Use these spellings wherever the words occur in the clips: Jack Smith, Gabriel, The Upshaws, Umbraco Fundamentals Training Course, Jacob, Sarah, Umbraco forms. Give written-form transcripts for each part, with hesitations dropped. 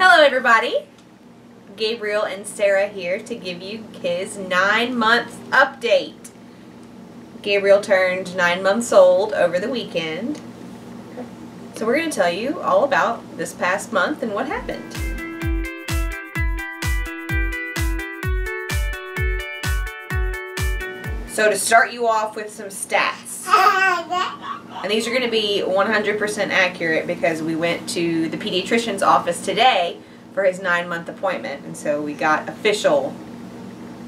Hello everybody, Gabriel and Sarah here to give you his 9-month update. Gabriel turned 9 months old over the weekend, so we're going to tell you all about this past month and what happened. So to start you off with some stats, and these are going to be 100% accurate because we went to the pediatrician's office today for his 9-month appointment, and so we got official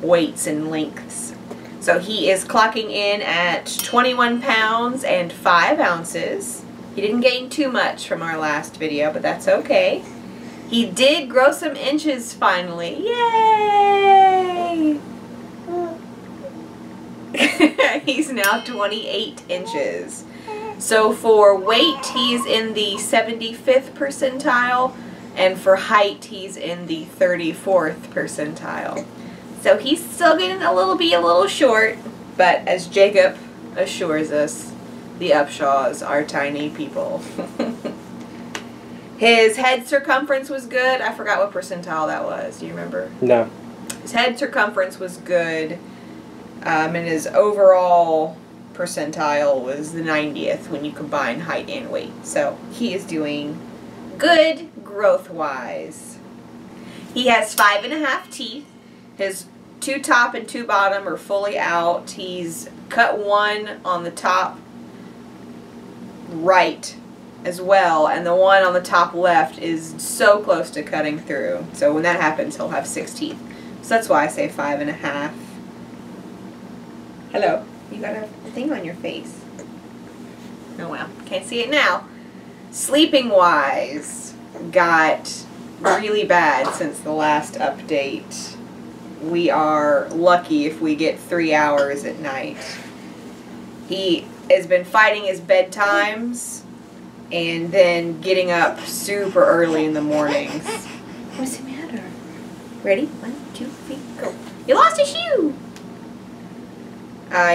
weights and lengths. So he is clocking in at 21 pounds and 5 ounces. He didn't gain too much from our last video, but that's okay. He did grow some inches finally. Yay! He's now 28 inches. So for weight, he's in the 75th percentile, and for height, he's in the 34th percentile. So he's still getting a little short, but as Jacob assures us, the Upshaws are tiny people. His head circumference was good. I forgot what percentile that was. Do you remember? No. His head circumference was good. And his overall percentile was the 90th when you combine height and weight. So he is doing good growth-wise. He has 5.5 teeth. His 2 top and 2 bottom are fully out. He's cut 1 on the top right as well, and the one on the top left is so close to cutting through. So when that happens, he'll have 6 teeth. So that's why I say 5.5. Hello. You got a thing on your face. Oh well, can't see it now. Sleeping wise, got really bad since the last update. We are lucky if we get 3 hours at night. He has been fighting his bedtimes and then getting up super early in the mornings. What's the matter? Ready? 1, 2, 3, go. You lost a shoe!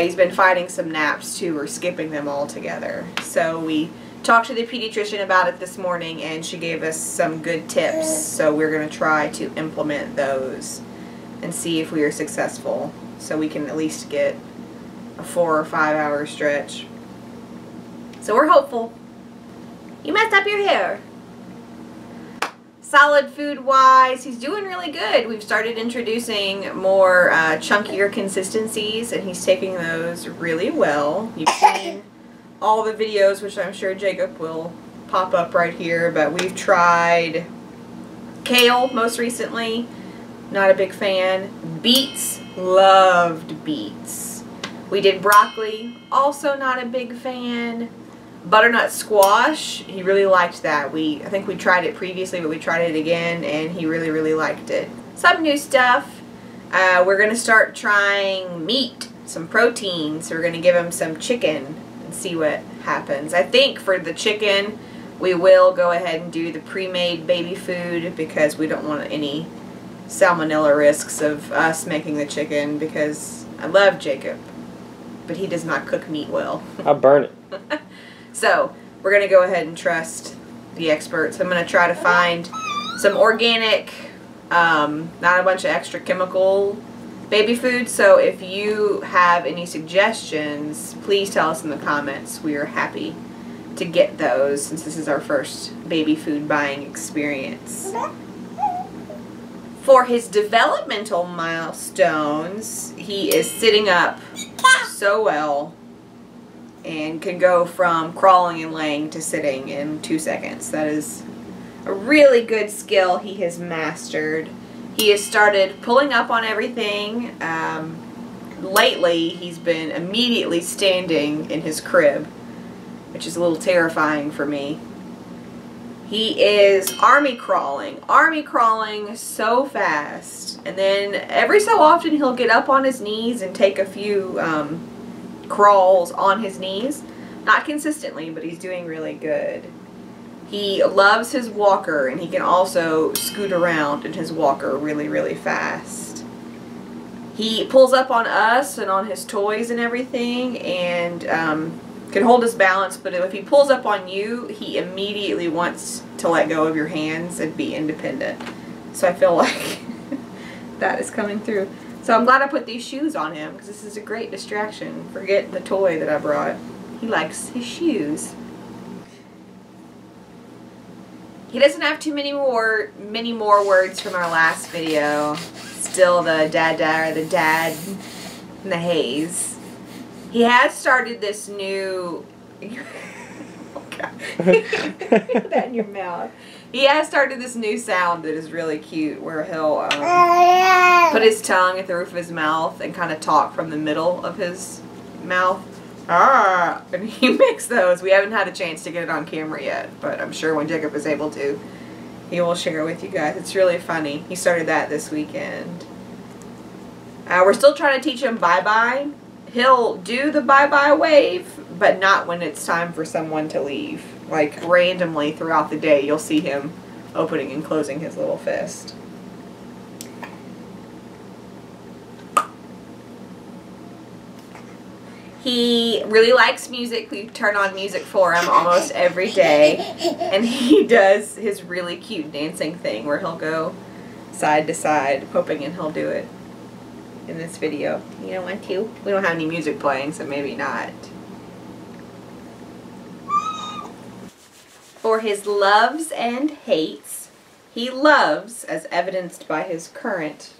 He's been fighting some naps too, or skipping them altogether. So we talked to the pediatrician about it this morning, and she gave us some good tips. So we're going to try to implement those and see if we are successful, so we can at least get a 4 or 5 hour stretch. So we're hopeful. You messed up your hair. Solid food wise, he's doing really good. We've started introducing more chunkier consistencies, and he's taking those really well. You've seen all the videos, which I'm sure Jacob will pop up right here, but we've tried kale most recently. Not a big fan. Beets, loved beets. We did broccoli, also not a big fan. Butternut squash, he really liked that. I think we tried it previously, but we tried it again, and he really liked it. Some new stuff. We're going to start trying meat, some protein, so we're going to give him some chicken and see what happens. I think for the chicken, we will go ahead and do the pre-made baby food, because we don't want any salmonella risks of us making the chicken, because I love Jacob, but he does not cook meat well. I'll burn it. So we're going to go ahead and trust the experts. I'm going to try to find some organic, not a bunch of extra chemical baby food. So if you have any suggestions, please tell us in the comments. We are happy to get those, since this is our first baby food buying experience. For his developmental milestones, he is sitting up so well and can go from crawling and laying to sitting in 2 seconds. That is a really good skill he has mastered. He has started pulling up on everything. Lately, he's been immediately standing in his crib, which is a little terrifying for me. He is army crawling so fast, and then every so often he'll get up on his knees and take a few crawls on his knees. Not consistently, but he's doing really good. He loves his walker, and he can also scoot around in his walker really fast. He pulls up on us and on his toys and everything, and can hold his balance, but if he pulls up on you, he immediately wants to let go of your hands and be independent. So I feel like that is coming through. So I'm glad I put these shoes on him, because this is a great distraction. Forget the toy that I brought. He likes his shoes. He doesn't have too many more words from our last video. Still the dada or the dad and the haze. He has started this new oh god. That in your mouth. He has started this new sound that is really cute, where he'll put his tongue at the roof of his mouth and kind of talk from the middle of his mouth. Ah, and he makes those. We haven't had a chance to get it on camera yet, but I'm sure when Jacob is able to, he will share with you guys. It's really funny. He started that this weekend. We're still trying to teach him bye-bye. He'll do the bye-bye wave, but not when it's time for someone to leave. Like, randomly throughout the day, you'll see him opening and closing his little fist. He really likes music. We turn on music for him almost every day. And he does his really cute dancing thing where he'll go side to side, hoping and he'll do it in this video. You don't want to? We don't have any music playing, so maybe not. For his loves and hates, he loves, as evidenced by his current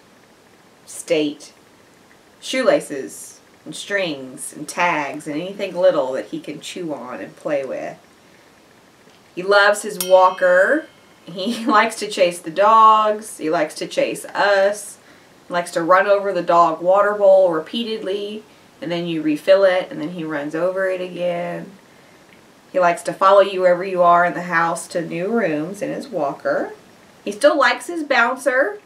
state, shoelaces and strings and tags and anything little that he can chew on and play with. He loves his walker. He likes to chase the dogs. He likes to chase us. He likes to run over the dog water bowl repeatedly, and then you refill it, and then he runs over it again. He likes to follow you wherever you are in the house to new rooms in his walker. He still likes his bouncer.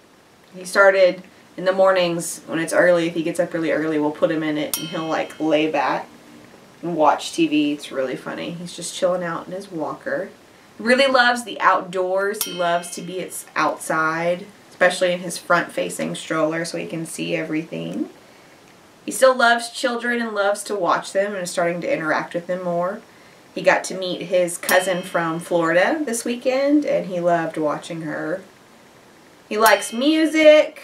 He started in the mornings when it's early, if he gets up really early, we'll put him in it and he'll like lay back and watch TV. It's really funny. He's just chilling out in his walker. He really loves the outdoors. He loves to be outside, especially in his front-facing stroller so he can see everything. He still loves children and loves to watch them and is starting to interact with them more. He got to meet his cousin from Florida this weekend and he loved watching her. He likes music.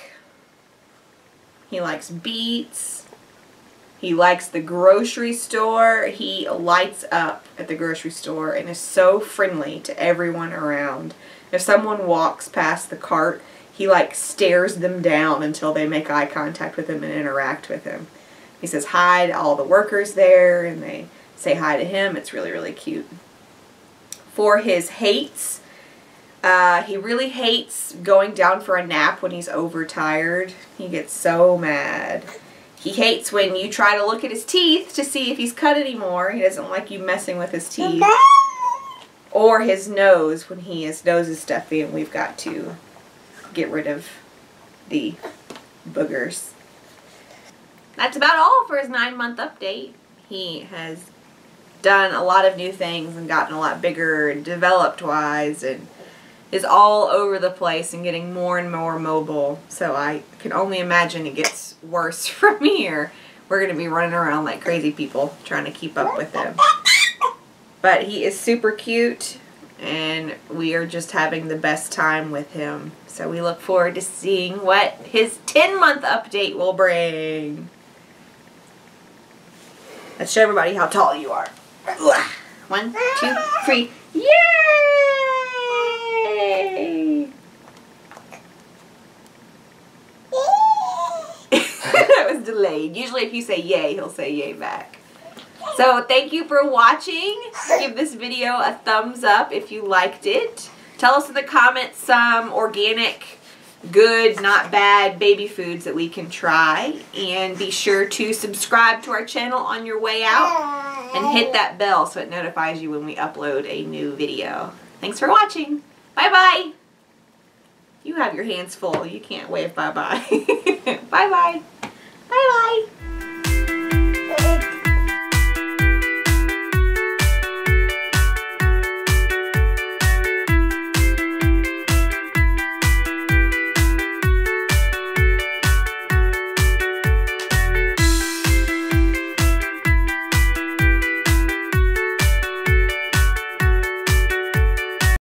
He likes beets. He likes the grocery store. He lights up at the grocery store and is so friendly to everyone around. If someone walks past the cart, he like stares them down until they make eye contact with him and interact with him. He says hi to all the workers there and they say hi to him. It's really, really cute. For his hates, he really hates going down for a nap when he's overtired. He gets so mad. He hates when you try to look at his teeth to see if he's cut anymore. He doesn't like you messing with his teeth. Or his nose, when his nose is stuffy and we've got to get rid of the boogers. That's about all for his 9-month update. He has done a lot of new things and gotten a lot bigger and developed-wise and is all over the place and getting more and more mobile. So I can only imagine it gets worse from here. We're going to be running around like crazy people trying to keep up with him. But he is super cute and we are just having the best time with him. So we look forward to seeing what his 10-month update will bring. Let's show everybody how tall you are. 1, 2, 3. Yay! That was delayed. Usually if you say yay, he'll say yay back. So thank you for watching. Give this video a thumbs up if you liked it. Tell us in the comments some organic, good, not bad baby foods that we can try. And be sure to subscribe to our channel on your way out and hit that bell so it notifies you when we upload a new video. Thanks for watching. Bye-bye. You have your hands full. You can't wave bye-bye. Bye-bye. Bye-bye.